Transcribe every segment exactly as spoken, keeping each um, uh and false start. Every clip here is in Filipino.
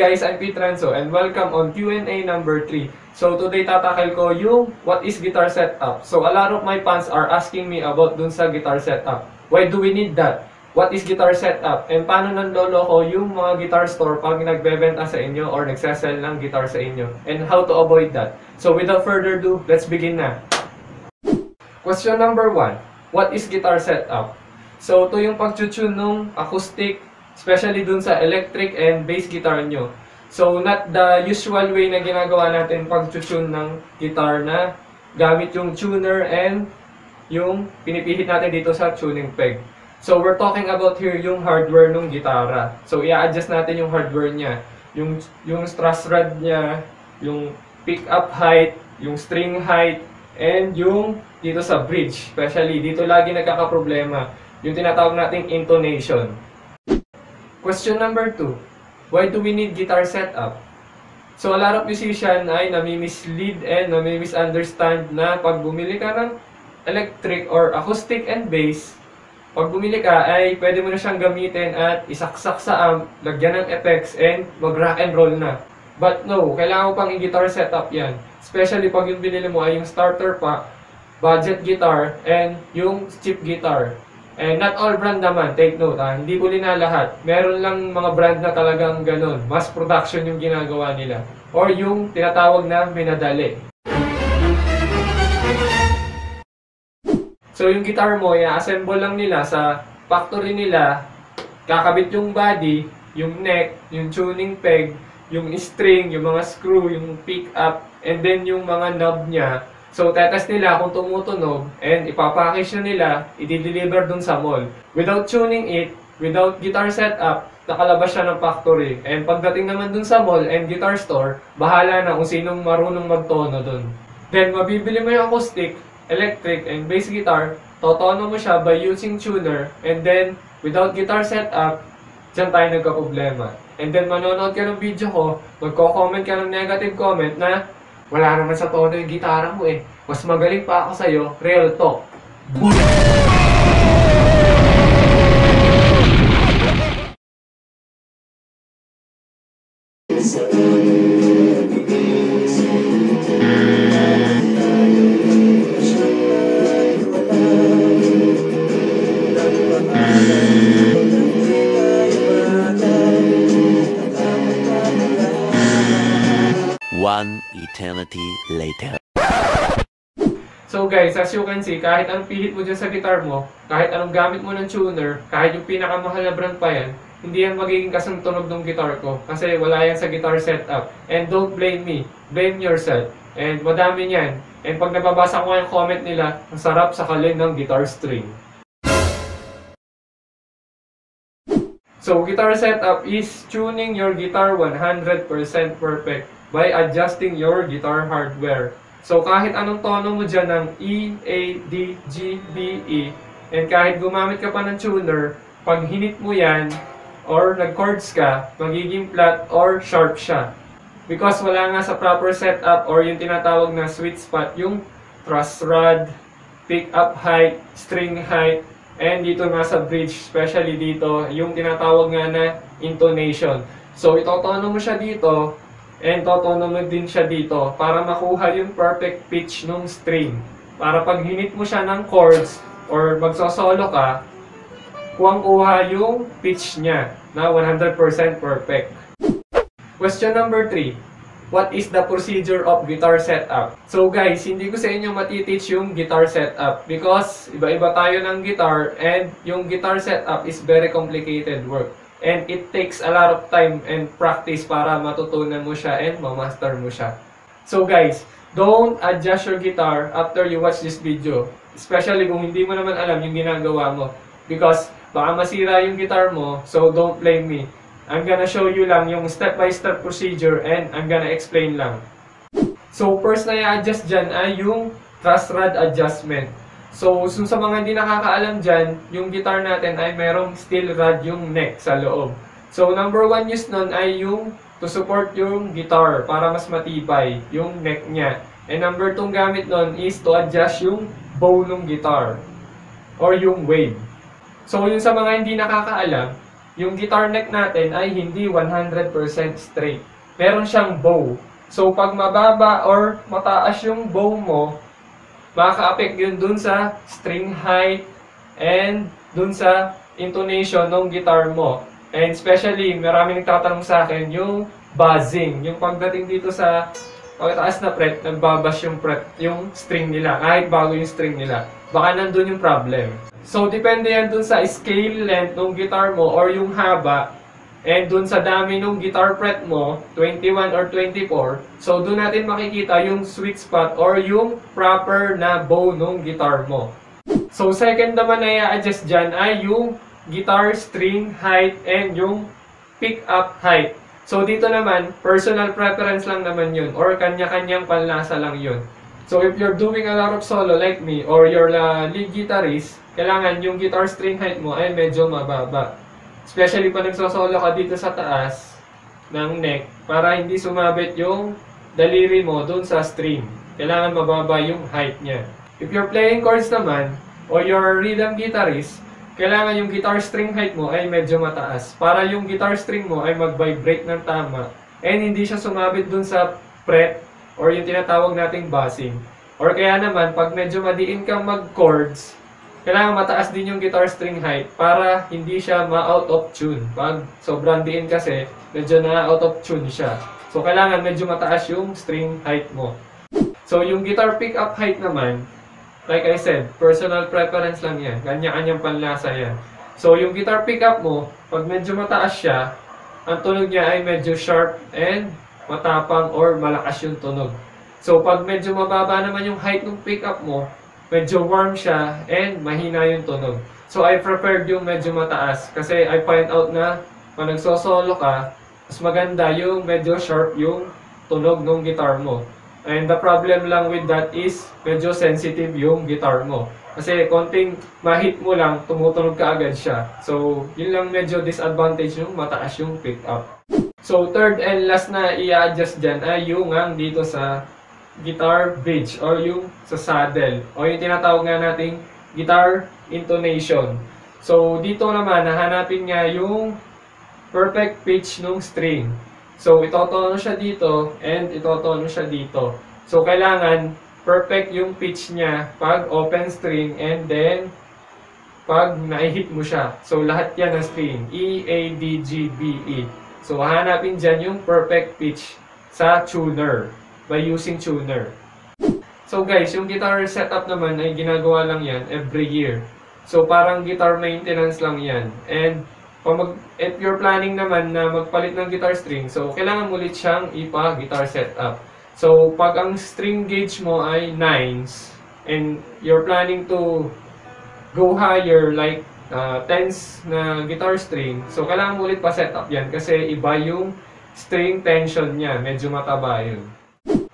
guys, I'm Pete Renzo and welcome on Q and A number three. So today tatakil ko yung what is guitar setup. So a lot of my fans are asking me about dun sa guitar setup. Why do we need that? What is guitar setup? And paano nanlolo ko yung mga guitar store pag nagbebenta sa inyo or nagsasell ng guitar sa inyo? And how to avoid that? So without further ado, let's begin na. Question number one, what is guitar setup? So ito yung pag-tune ng acoustic, especially dun sa electric and bass guitar nyo. So, not the usual way na ginagawa natin pag-tune ng guitar na gamit yung tuner and yung pinipihit natin dito sa tuning peg. So, we're talking about here yung hardware ng gitara. So, i-adjust natin yung hardware niya. Yung, yung truss rod niya, yung pickup height, yung string height, and yung dito sa bridge. Especially, dito lagi nagkakaproblema. Yung tinatawag nating intonation. Question number two, why do we need guitar setup? So a lot of musicians ay nami-mislead and nami-misunderstand na pag bumili ka ng electric or acoustic and bass, pag bumili ka ay pwede mo na siyang gamitin at isaksak sa amp, lagyan ng effects and mag rock and roll na. But no, kailangan mo pang i-guitar setup yan. Especially pag yung binili mo ay yung starter pack, budget guitar, and yung cheap guitar. And not all brand naman, take note ha, hindi huli na lahat. Meron lang mga brand na talagang ganun, mass production yung ginagawa nila. Or yung tinatawag na minadali. So yung guitar mo, i-assemble lang nila sa factory nila, kakabit yung body, yung neck, yung tuning peg, yung string, yung mga screw, yung pick up, and then yung mga knob niya. So, tetest nila kung tumutunog and ipapackage na nila, i-deliver dun sa mall. Without tuning it, without guitar setup, nakalabas siya ng factory. And pagdating naman dun sa mall and guitar store, bahala na kung sinong marunong magtono dun. Then, mabibili mo yung acoustic, electric, and bass guitar, totono mo siya by using tuner, and then, without guitar setup, diyan tayo nagka-problema. And then, manonood ka ng video ko, magko-comment ka ng negative comment na, wala naman sa tono yung gitara mo eh. Mas magaling pa ako sa'yo, real talk. One eternity later. So guys, as you can see, kahit anong pihit mo dyan sa guitar mo, kahit anong gamit mo ng tuner, kahit yung pinakamahal na brand pa yan, hindi yan magiging kasing tunog ng guitar ko kasi wala yan sa guitar setup. And don't blame me, blame yourself. And madami yan. And pag nababasa ko yung comment nila, ang sarap sa kalin ng guitar string. So guitar setup is tuning your guitar one hundred percent perfect by adjusting your guitar hardware. So kahit anong tono mo dyan ng E, A, D, G, B, E, and kahit gumamit ka pa ng tuner, pag hinit mo yan, or nag-chords ka, magiging flat or sharp siya. Because wala nga sa proper setup or yung tinatawag na sweet spot, yung truss rod, pick-up height, string height, and dito nga sa bridge, especially dito, yung tinatawag nga na intonation. So itotono mo siya dito, and totono mo din siya dito para makuha yung perfect pitch ng string. Para pag hinit mo siya ng chords or magsosolo ka, kuwang-kuha yung pitch niya na one hundred percent perfect. Question number three, what is the procedure of guitar setup? So guys, hindi ko sa inyo matiteach yung guitar setup because iba-iba tayo ng guitar and yung guitar setup is very complicated work. And it takes a lot of time and practice para matutunan mo siya and mamaster mo siya. So guys, don't adjust your guitar after you watch this video. Especially kung hindi mo naman alam yung ginagawa mo. Because baka masira yung guitar mo, so don't blame me. I'm gonna show you lang yung step-by-step procedure and I'm gonna explain lang. So first na i-adjust dyan ay yung truss rod adjustment. So, sa mga hindi nakakaalam dyan, yung guitar natin ay merong steel rod yung neck sa loob. So, number one use nun ay yung to support yung guitar para mas matibay yung neck niya. And number two gamit nun is to adjust yung bow ng guitar or yung wave. So, yun sa mga hindi nakakaalam, yung guitar neck natin ay hindi one hundred percent straight. Meron siyang bow. So, pag mababa or mataas yung bow mo, makaka-affect yun dun sa string height and dun sa intonation ng guitar mo. And especially, marami nagtatanong sa akin yung buzzing. Yung pagdating dito sa pagtaas na fret, nagbabash yung fret, yung string nila. Kahit bago yung string nila. Baka nandun yung problem. So, depende yan dun sa scale length ng guitar mo or yung haba. And dun sa dami nung guitar fret mo, twenty-one or twenty-four, so dun natin makikita yung sweet spot or yung proper na bow nung guitar mo. So second naman na i-adjust dyan ay yung guitar string height and yung pickup height. So dito naman, personal preference lang naman yun or kanya-kanyang panlasa lang yun. So if you're doing a lot of solo like me or you're a lead guitarist, kailangan yung guitar string height mo ay medyo mababa. Especially pag nagsosolo ka dito sa taas ng neck para hindi sumabit yung daliri mo dun sa string. Kailangan mababa yung height niya. If you're playing chords naman or you're rhythm guitarist, kailangan yung guitar string height mo ay medyo mataas para yung guitar string mo ay mag-vibrate ng tama and hindi siya sumabit dun sa fret or yung tinatawag nating bassing. Or kaya naman pag medyo madiin kang mag-chords, kailangan mataas din yung guitar string height para hindi siya ma-out of tune. Pag sobrang diin kasi, medyo na-out of tune siya. So, kailangan medyo mataas yung string height mo. So, yung guitar pickup height naman, like I said, personal preference lang yan. Kanya-kanyang panlasa yan. So, yung guitar pickup mo, pag medyo mataas siya, ang tunog niya ay medyo sharp and matapang or malakas yung tunog. So, pag medyo mababa naman yung height ng pickup mo, medyo warm siya and mahina yung tunog. So, I preferred yung medyo mataas kasi I find out na pag nagsosolo ka, mas maganda yung medyo sharp yung tunog ng guitar mo. And the problem lang with that is medyo sensitive yung guitar mo. Kasi konting mahit mo lang, tumutunog ka agad siya. So, yun lang medyo disadvantage yung mataas yung pickup. So, third and last na i-adjust dyan ay yung ang dito sa guitar bridge or yung sa saddle o yung tinatawag nga nating guitar intonation. So dito naman hahanapin nga yung perfect pitch ng string. So itotono siya dito and itotono siya dito. So kailangan perfect yung pitch niya pag open string and then pag naihit mo siya. So lahat yan ng string E, A, D, G, B, E. So hahanapin dyan yung perfect pitch sa tuner. By using tuner. So guys, yung guitar setup naman ay ginagawa lang yan every year. So parang guitar maintenance lang yan. And mag, if you're planning naman na magpalit ng guitar string, so kailangan ulit siyang ipa-guitar setup. So pag ang string gauge mo ay nines, and you're planning to go higher like uh, tens na guitar string, so kailangan ulit pa-setup yan kasi iba yung string tension niya. Medyo mataba yun.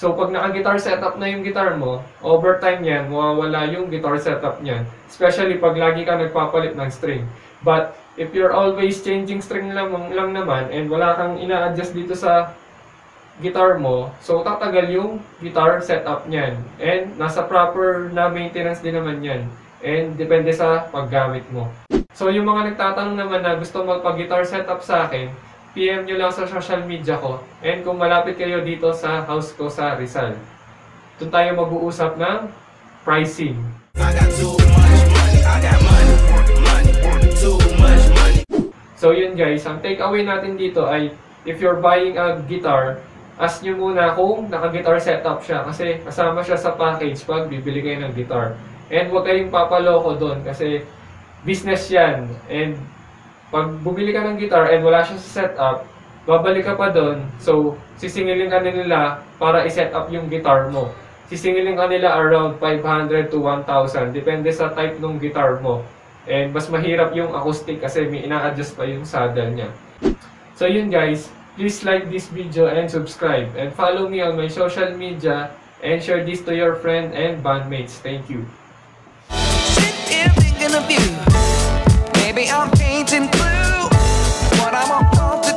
So, pag naka-guitar setup na yung guitar mo, over time yan, mawawala yung guitar setup niyan. Especially pag lagi ka nagpapalit ng string. But, if you're always changing string lang, lang naman, and wala kang ina-adjust dito sa guitar mo, so tatagal yung guitar setup niyan. And, nasa proper na maintenance din naman yan. And, depende sa paggamit mo. So, yung mga nagtatanong naman na gusto magpa-guitar setup sa akin, P M nyo lang sa social media ko and kung malapit kayo dito sa house ko sa Rizal. Doon tayo mag-uusap ng pricing. So yun guys, ang takeaway natin dito ay if you're buying a guitar, ask nyo muna kung naka-guitar setup siya kasi kasama siya sa package pag bibili kayo ng guitar. And huwag kayong papaloko doon kasi business yan and pag bumili ka ng guitar and wala siya sa setup, babalik ka pa doon. So, sisingilin ka nila para i-set up yung guitar mo. Sisingilin ka nila around five hundred to one thousand. Depende sa type ng guitar mo. And mas mahirap yung acoustic kasi may ina-adjust pa yung saddle niya. So, yun guys. Please like this video and subscribe. And follow me on my social media. And share this to your friend and bandmates. Thank you. Maybe I'm painting blue, but I'm a